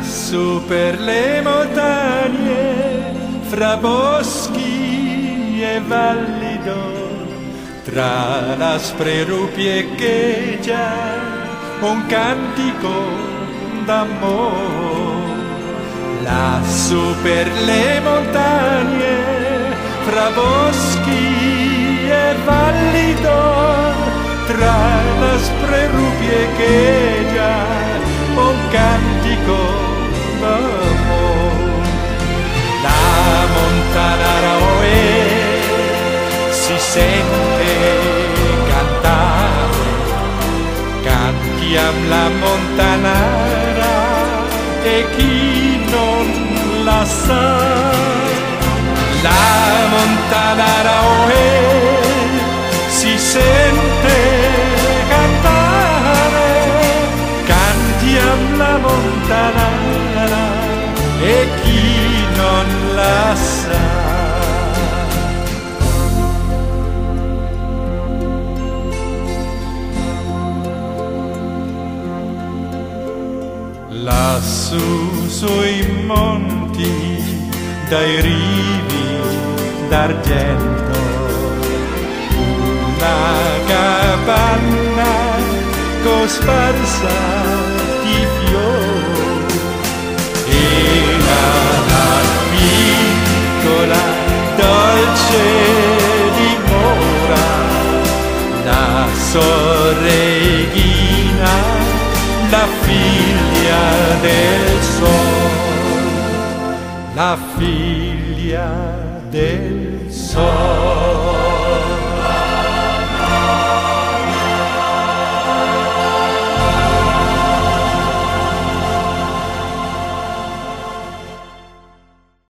Lassù per le montagne, fra boschi e valli d'oro, tra l'aspre rupi echeggia un cantico d'amore. Lassù per le montagne, fra boschi e valli d'oro, tra l'aspre rupi echeggia un cantico d'amor. La montanara si sente cantare, cantiam la montanara e chi non la sa. La montanara si sente cantare, la montanara e chi non la sa. Lassù sui monti, dai rivi d'argento, una capanna cosparsa di fiori, era la piccola dolce dimora, la sorreghina, la figlia del sol, la figlia del sol.